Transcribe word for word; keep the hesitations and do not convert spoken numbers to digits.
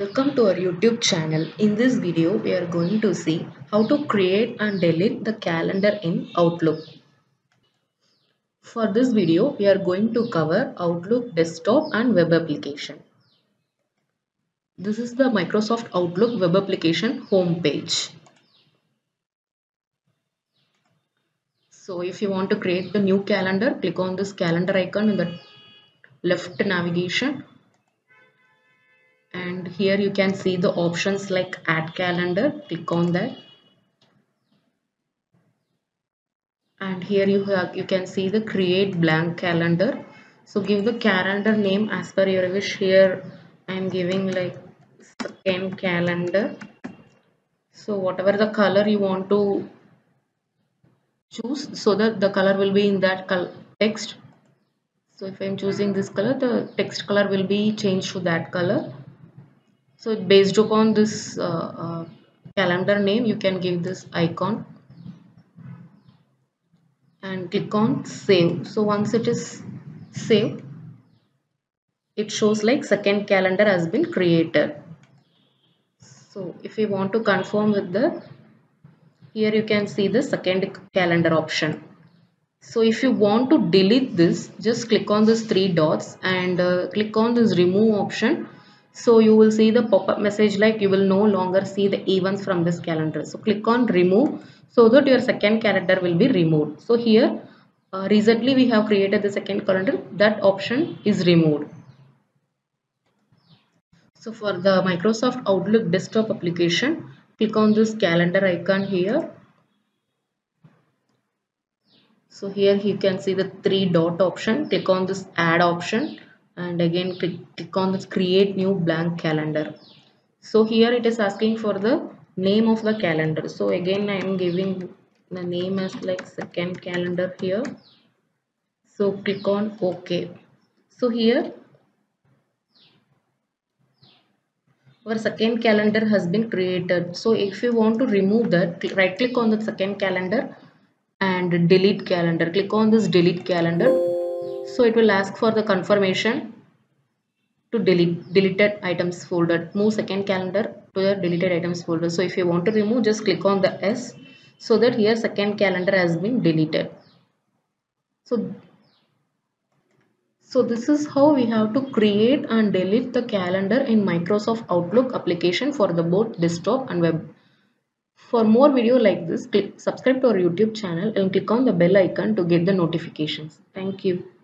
Welcome to our YouTube channel. In this video we are going to see how to create and delete the calendar in Outlook. For this video we are going to cover Outlook desktop and web application. This is the Microsoft Outlook web application home page. So if you want to create the new calendar, click on this calendar icon in the left navigation. And here you can see the options like add calendar, click on that. And here you have, you can see the create blank calendar. So give the calendar name as per your wish. Here I am giving like second calendar. So whatever the color you want to choose, so that the color will be in that text. So if I am choosing this color, the text color will be changed to that color. So based upon this uh, uh, calendar name, you can give this icon and click on save. So once it is saved, it shows like second calendar has been created. So if you want to confirm with the, here you can see the second calendar option. So if you want to delete this, just click on this three dots and uh, click on this remove option. So you will see the pop-up message like you will no longer see the events from this calendar. So click on remove so that your second calendar will be removed. So here uh, recently we have created the second calendar, that option is removed. So for the Microsoft Outlook desktop application, click on this calendar icon here. So here you can see the three dot option, click on this add option. And again click, click on this create new blank calendar. So here it is asking for the name of the calendar. So again I am giving the name as like second calendar here. So click on OK. So here our second calendar has been created. So if you want to remove that, right click on the second calendar and delete calendar. Click on this delete calendar. So it will ask for the confirmation to delete deleted items folder. Move second calendar to the deleted items folder. So if you want to remove, just click on the S so that here second calendar has been deleted. So, so this is how we have to create and delete the calendar in Microsoft Outlook application for the both desktop and web. For more video like this, click subscribe to our YouTube channel and click on the bell icon to get the notifications. Thank you.